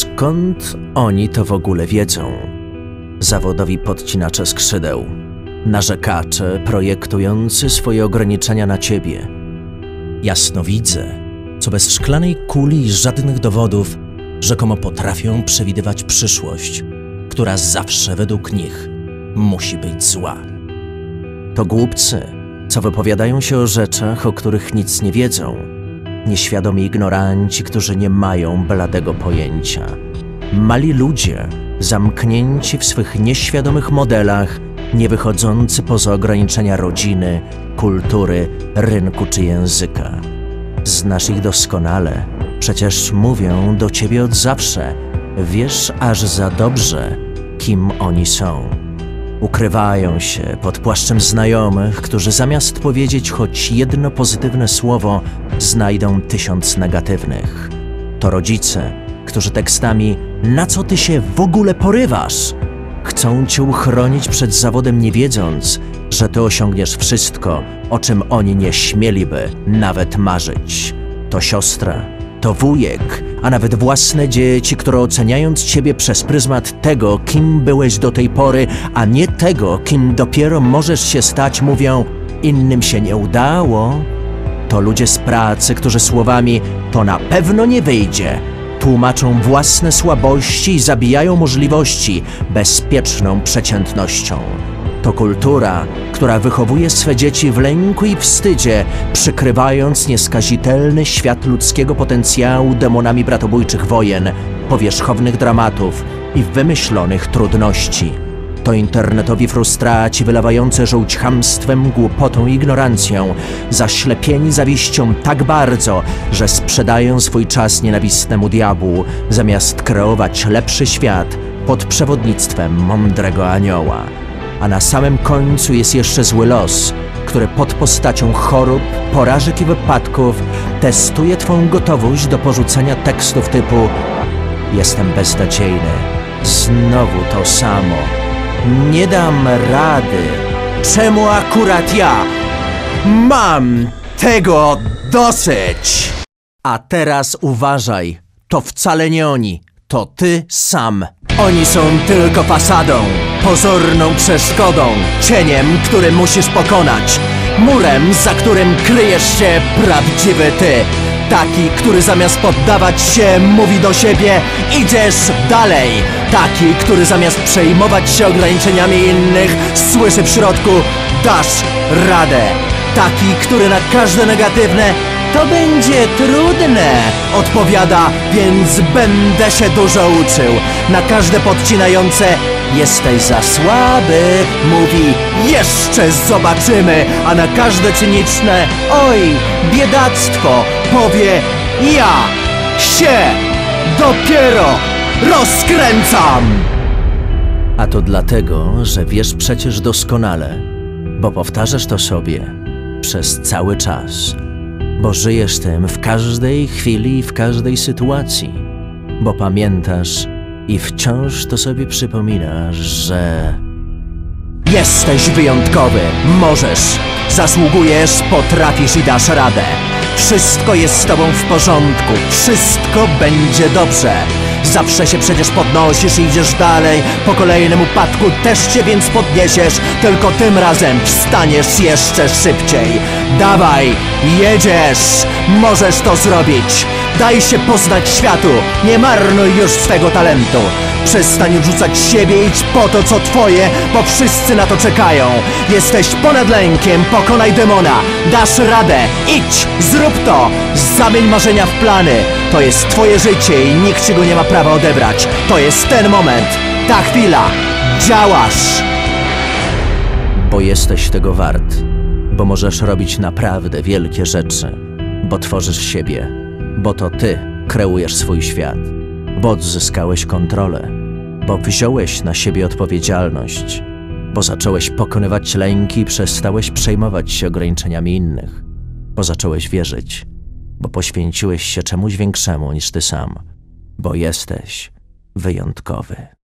Skąd oni to w ogóle wiedzą? Zawodowi podcinacze skrzydeł, narzekacze projektujący swoje ograniczenia na ciebie. Jasnowidze, co bez szklanej kuli i żadnych dowodów, rzekomo potrafią przewidywać przyszłość, która zawsze według nich musi być zła. To głupcy, co wypowiadają się o rzeczach, o których nic nie wiedzą. Nieświadomi ignoranci, którzy nie mają bladego pojęcia. Mali ludzie, zamknięci w swych nieświadomych modelach, nie wychodzący poza ograniczenia rodziny, kultury, rynku czy języka. Znasz ich doskonale, przecież mówią do ciebie od zawsze. Wiesz aż za dobrze, kim oni są. Ukrywają się pod płaszczem znajomych, którzy zamiast powiedzieć choć jedno pozytywne słowo, znajdą 1000 negatywnych. To rodzice, którzy tekstami „Na co ty się w ogóle porywasz?” chcą cię uchronić przed zawodem, nie wiedząc, że ty osiągniesz wszystko, o czym oni nie śmieliby nawet marzyć. To siostra, to wujek, a nawet własne dzieci, które oceniając ciebie przez pryzmat tego, kim byłeś do tej pory, a nie tego, kim dopiero możesz się stać, mówią „innym się nie udało”. To ludzie z pracy, którzy słowami „to na pewno nie wyjdzie” tłumaczą własne słabości i zabijają możliwości bezpieczną przeciętnością. To kultura, która wychowuje swe dzieci w lęku i wstydzie, przykrywając nieskazitelny świat ludzkiego potencjału demonami bratobójczych wojen, powierzchownych dramatów i wymyślonych trudności. To internetowi frustraci wylewający żółć chamstwem, głupotą i ignorancją, zaślepieni zawiścią tak bardzo, że sprzedają swój czas nienawistnemu diabłu, zamiast kreować lepszy świat pod przewodnictwem mądrego anioła. A na samym końcu jest jeszcze zły los, który pod postacią chorób, porażek i wypadków testuje twą gotowość do porzucenia tekstów typu „Jestem beznadziejny”, „Znowu to samo”, „Nie dam rady”, „Czemu akurat ja?”, „Mam tego dosyć”. A teraz uważaj, to wcale nie oni, to ty sam. Oni są tylko fasadą, pozorną przeszkodą, cieniem, który musisz pokonać, murem, za którym kryjesz się prawdziwy ty. Taki, który zamiast poddawać się, mówi do siebie „idziesz dalej”. Taki, który zamiast przejmować się ograniczeniami innych, słyszy w środku „dasz radę”. Taki, który na każde negatywne „to będzie trudne” odpowiada „więc będę się dużo uczył”. Na każde podcinające „jesteś za słaby” mówi „jeszcze zobaczymy”, a na każde cyniczne „oj, biedactwo” powie „ja się dopiero rozkręcam”. A to dlatego, że wiesz przecież doskonale, bo powtarzasz to sobie przez cały czas, bo żyjesz tym w każdej chwili i w każdej sytuacji, bo pamiętasz i wciąż to sobie przypominasz, że jesteś wyjątkowy, możesz, zasługujesz, potrafisz i dasz radę. Wszystko jest z tobą w porządku, wszystko będzie dobrze. Zawsze się przecież podnosisz i idziesz dalej. Po kolejnym upadku też się więc podniesiesz, tylko tym razem wstaniesz jeszcze szybciej. Dawaj, jedziesz, możesz to zrobić. Daj się poznać światu, nie marnuj już swego talentu. Przestań odrzucać siebie, idź po to, co twoje, bo wszyscy na to czekają. Jesteś ponad lękiem, pokonaj demona, dasz radę, idź, zrób to. Zamień marzenia w plany, to jest twoje życie i nikt ci go nie ma prawa odebrać. To jest ten moment, ta chwila, działasz. Bo jesteś tego wart, bo możesz robić naprawdę wielkie rzeczy, bo tworzysz siebie, bo to ty kreujesz swój świat, bo odzyskałeś kontrolę, bo wziąłeś na siebie odpowiedzialność, bo zacząłeś pokonywać lęki i przestałeś przejmować się ograniczeniami innych, bo zacząłeś wierzyć, bo poświęciłeś się czemuś większemu niż ty sam, bo jesteś wyjątkowy.